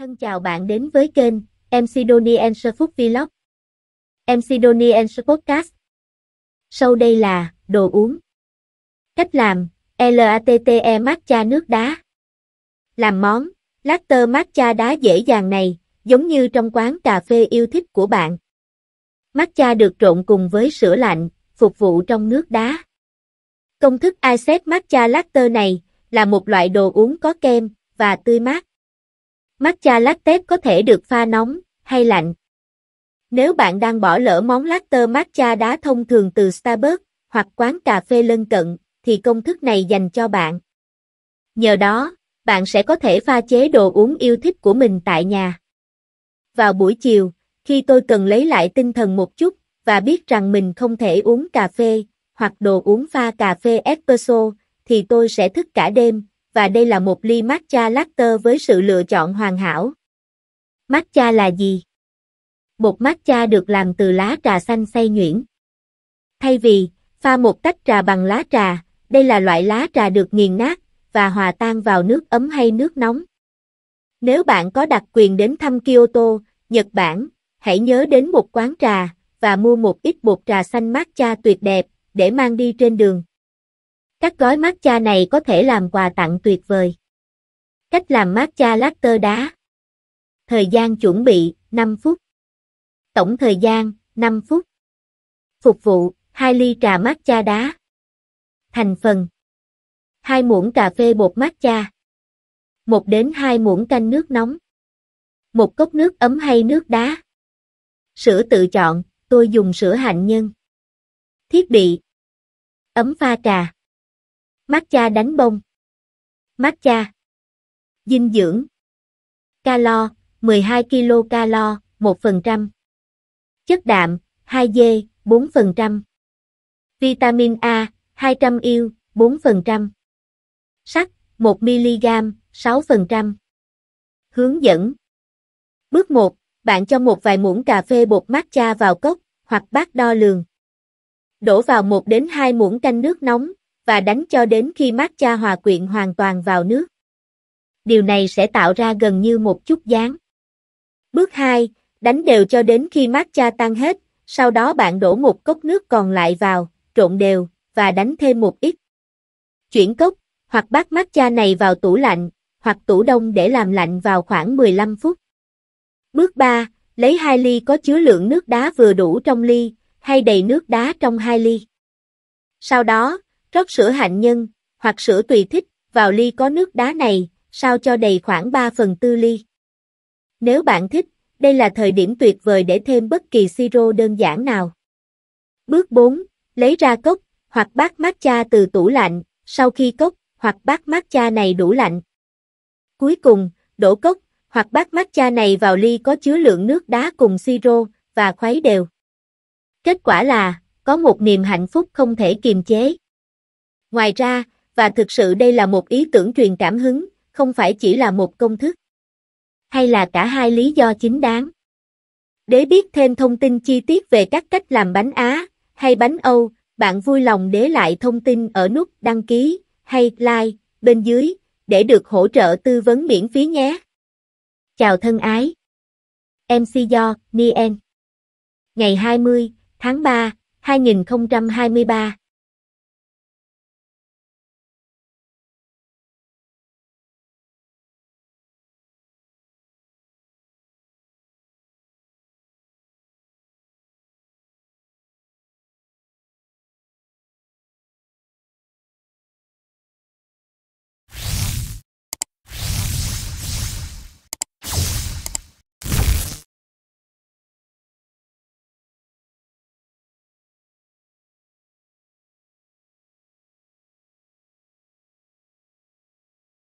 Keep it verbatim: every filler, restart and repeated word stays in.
Thân chào bạn đến với kênh McDonields Food Vlog, McDonields Podcast. Sau đây là đồ uống. Cách làm: Latte matcha nước đá. Làm món latte matcha đá dễ dàng này, giống như trong quán cà phê yêu thích của bạn. Matcha được trộn cùng với sữa lạnh, phục vụ trong nước đá. Công thức Iced matcha latte này là một loại đồ uống có kem và tươi mát. Matcha latte có thể được pha nóng hay lạnh. Nếu bạn đang bỏ lỡ món latte matcha đá thông thường từ Starbucks hoặc quán cà phê lân cận, thì công thức này dành cho bạn. Nhờ đó, bạn sẽ có thể pha chế đồ uống yêu thích của mình tại nhà. Vào buổi chiều, khi tôi cần lấy lại tinh thần một chút và biết rằng mình không thể uống cà phê hoặc đồ uống pha cà phê espresso, thì tôi sẽ thức cả đêm. Và đây là một ly matcha latte với sự lựa chọn hoàn hảo. Matcha là gì? Bột matcha được làm từ lá trà xanh xay nhuyễn. Thay vì pha một tách trà bằng lá trà, đây là loại lá trà được nghiền nát và hòa tan vào nước ấm hay nước nóng. Nếu bạn có đặc quyền đến thăm Kyoto, Nhật Bản, hãy nhớ đến một quán trà và mua một ít bột trà xanh matcha tuyệt đẹp để mang đi trên đường. Các gói matcha này có thể làm quà tặng tuyệt vời. Cách làm matcha latte đá. Thời gian chuẩn bị năm phút. Tổng thời gian năm phút. Phục vụ hai ly trà matcha đá. Thành phần: hai muỗng cà phê bột matcha, một đến hai muỗng canh nước nóng, một cốc nước ấm hay nước đá. Sữa tự chọn, tôi dùng sữa hạnh nhân. Thiết bị: ấm pha trà, matcha đánh bông, matcha. Dinh dưỡng: calo mười hai ki-lô-calo một phần trăm, chất đạm hai gờ-ram bốn phần trăm, vitamin A hai trăm i-u bốn phần trăm, sắt một mi-li-gam sáu phần trăm. Hướng dẫn. Bước một, bạn cho một vài muỗng cà phê bột matcha vào cốc hoặc bát đo lường. Đổ vào một đến hai muỗng canh nước nóng và đánh cho đến khi matcha hòa quyện hoàn toàn vào nước. Điều này sẽ tạo ra gần như một chút dáng. Bước hai, đánh đều cho đến khi matcha tan hết, sau đó bạn đổ một cốc nước còn lại vào, trộn đều và đánh thêm một ít. Chuyển cốc hoặc bát matcha này vào tủ lạnh hoặc tủ đông để làm lạnh vào khoảng mười lăm phút. Bước ba, lấy hai ly có chứa lượng nước đá vừa đủ trong ly hay đầy nước đá trong hai ly. Sau đó, rót sữa hạnh nhân hoặc sữa tùy thích vào ly có nước đá này, sao cho đầy khoảng ba phần tư ly. Nếu bạn thích, đây là thời điểm tuyệt vời để thêm bất kỳ siro đơn giản nào. Bước bốn, lấy ra cốc hoặc bát matcha từ tủ lạnh sau khi cốc hoặc bát matcha này đủ lạnh. Cuối cùng, đổ cốc hoặc bát matcha này vào ly có chứa lượng nước đá cùng siro và khuấy đều. Kết quả là có một niềm hạnh phúc không thể kiềm chế. Ngoài ra, và thực sự đây là một ý tưởng truyền cảm hứng, không phải chỉ là một công thức. Hay là cả hai lý do chính đáng. Để biết thêm thông tin chi tiết về các cách làm bánh Á hay bánh Âu, bạn vui lòng để lại thông tin ở nút đăng ký hay like bên dưới để được hỗ trợ tư vấn miễn phí nhé. Chào thân ái. McDonields Thuniel. Ngày hai mươi tháng ba, hai nghìn không trăm hai mươi ba.